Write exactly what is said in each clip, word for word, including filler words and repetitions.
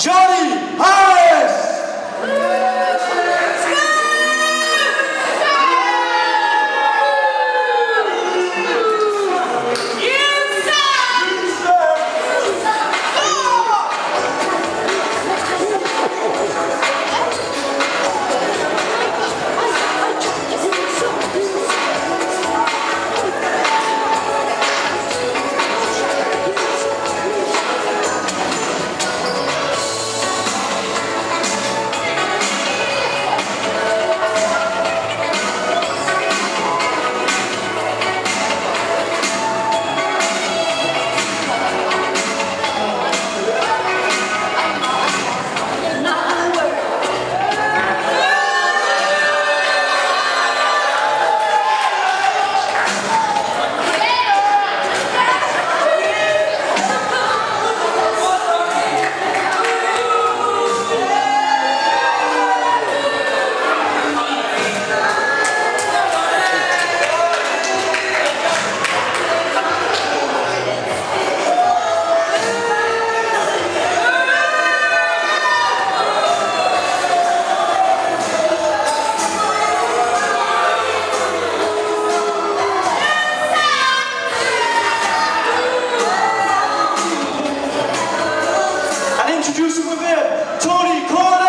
Johnny Harris! Introducing with him, Tony Corner!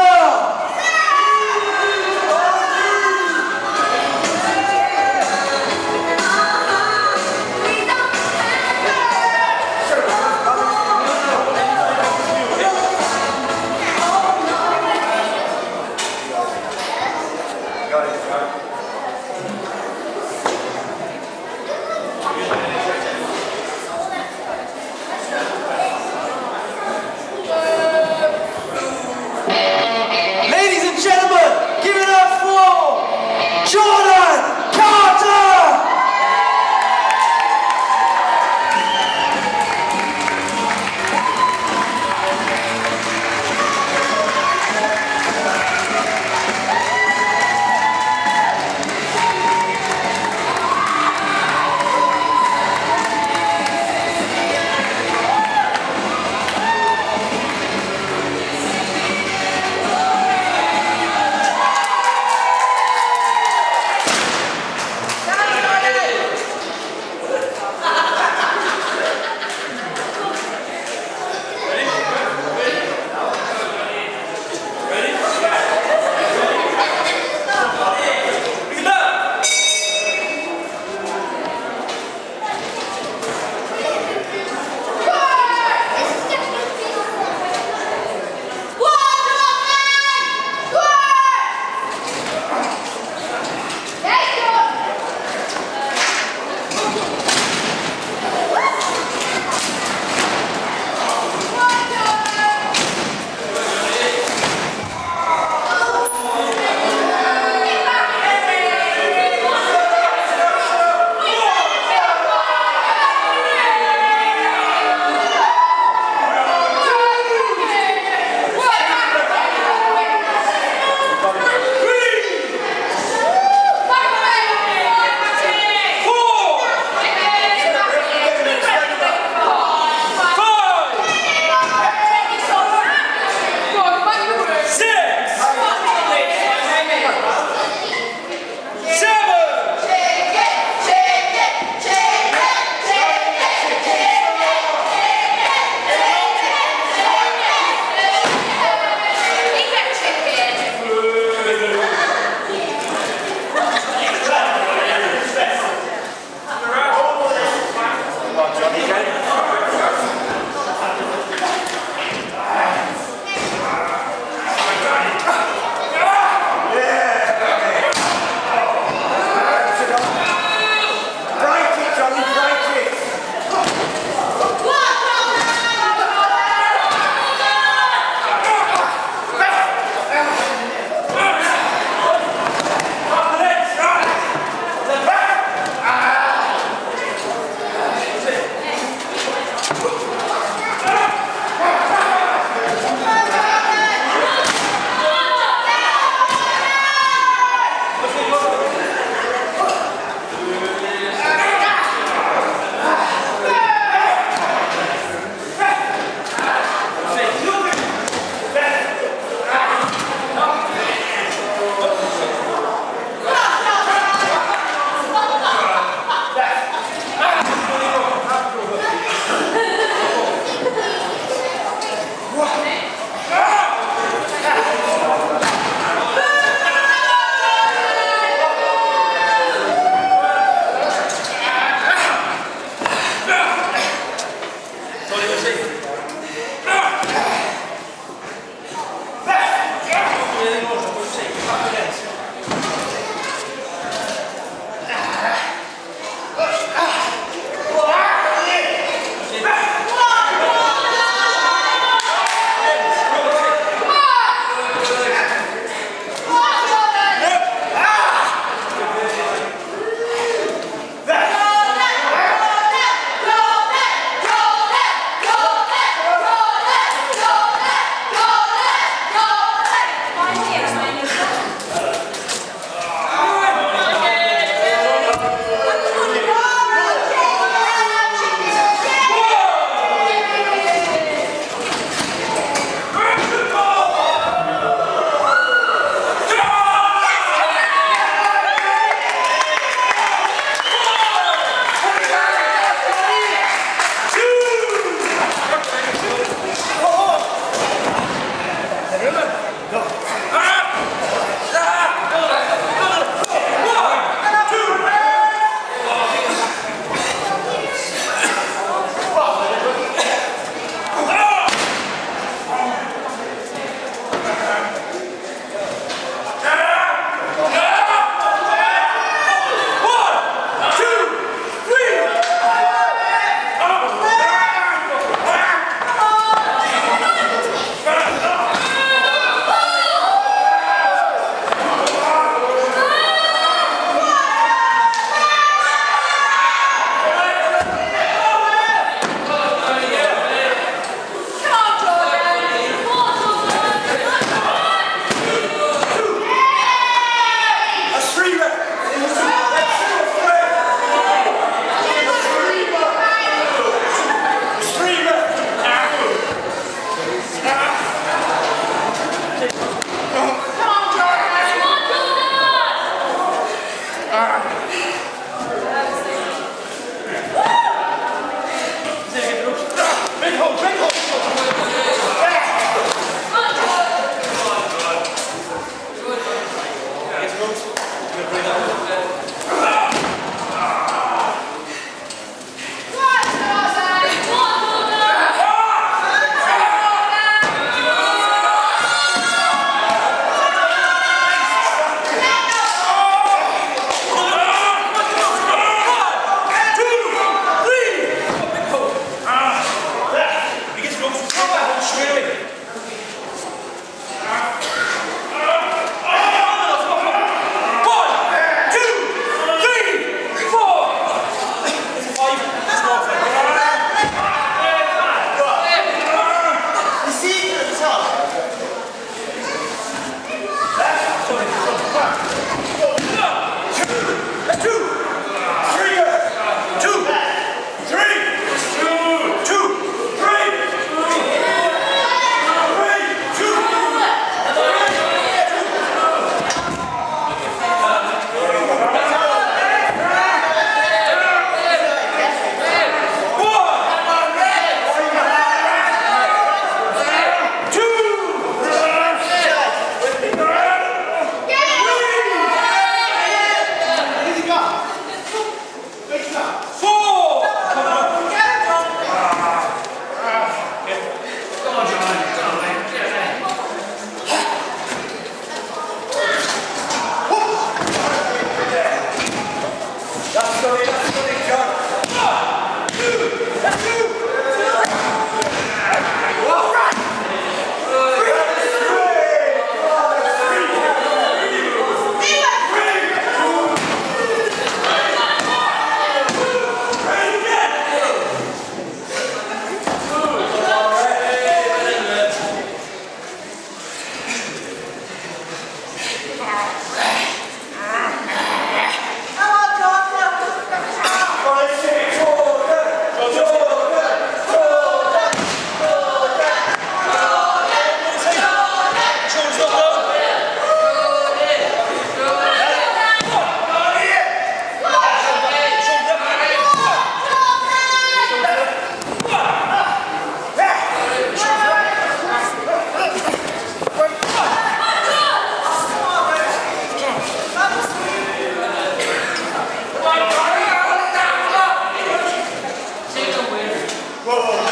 Whoa!